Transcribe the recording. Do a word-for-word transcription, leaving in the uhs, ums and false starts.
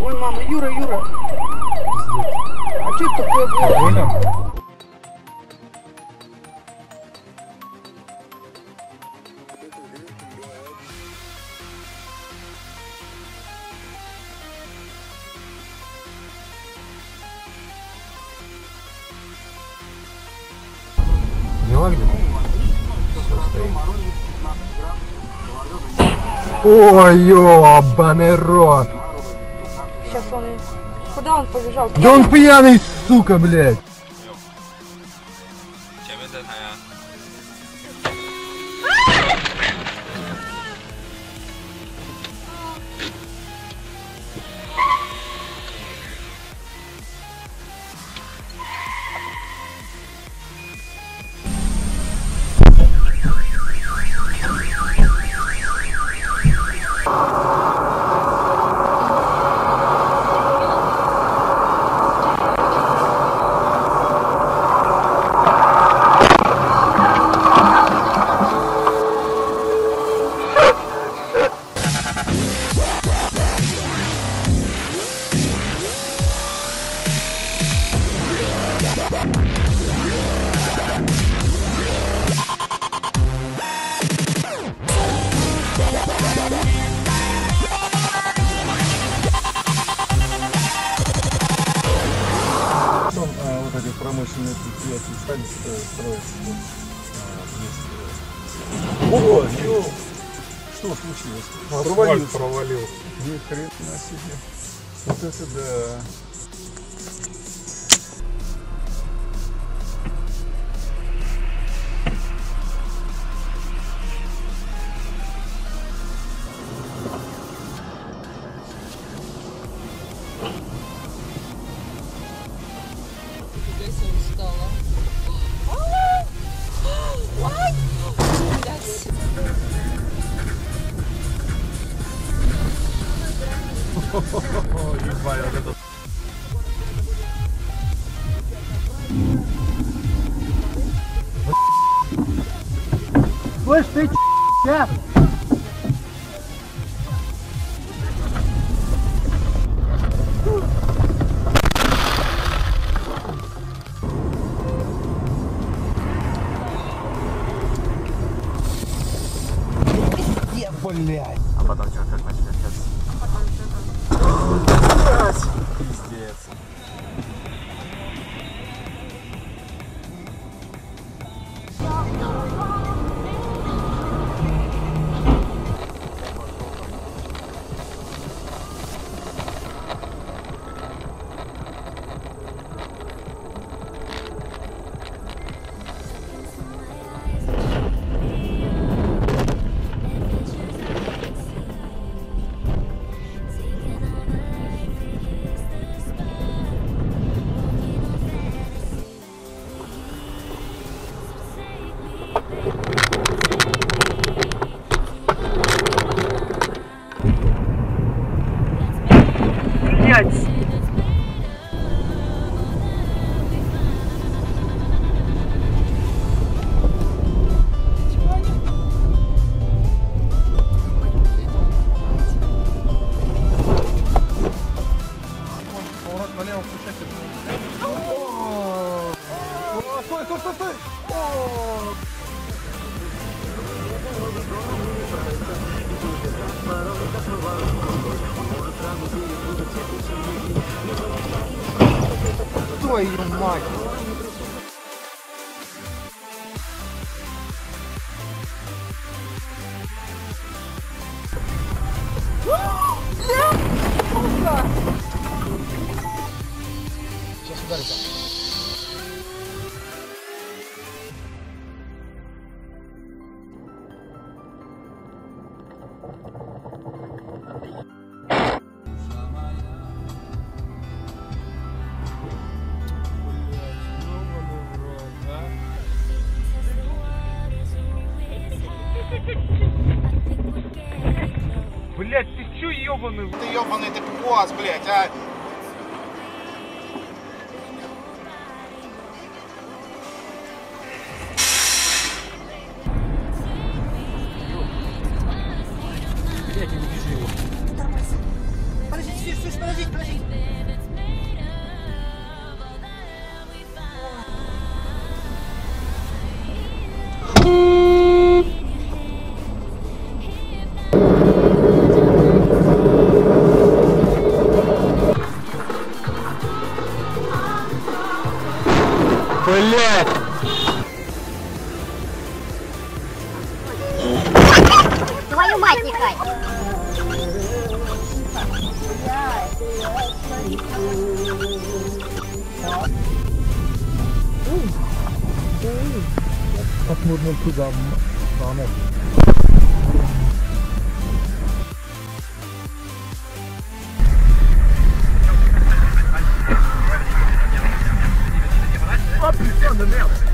Ой, мама, Юра, Юра. А что это такое было? Дела где-то? Ой, ёбаный рот! Сейчас он... Куда он побежал? Да он пьяный, сука, блядь! Промышленные пути отстали, что строятся вместе. О, ё! Что случилось? Провалился. Провалился. Ни хрена себе. Вот это да. Ебать, вот это... Слышь, ты ч***я? Блядь! А потом что, как начать? Пиздец. Ой, мать! Сейчас ударится. Блять, ты чё ёбаный? Ты ёбаный, ты пуас, блять, а? Блять, я не вижу его. Подождите, слушай, подождите, подождите. Блять! Твою мать, Никай! Как можно туда? Up, down the middle.